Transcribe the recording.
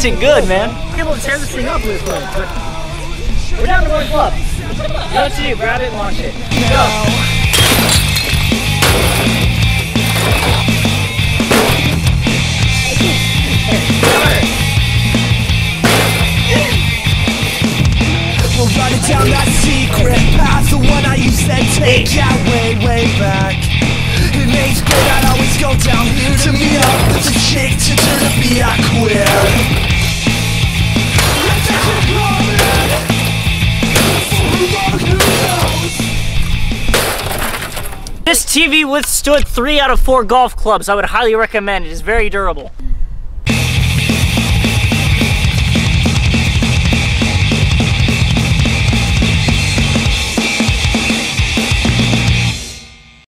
Content good, man. People tear this thing up real quick. We're down to one club. Go to you, grab it, launch it. Go. We'll run it down that secret path, the one I used to take out way back. It ain't good, I'd always go down here to meet up with the chick to turn up me, I quit. This TV withstood 3 out of 4 golf clubs. I would highly recommend it. It's very durable.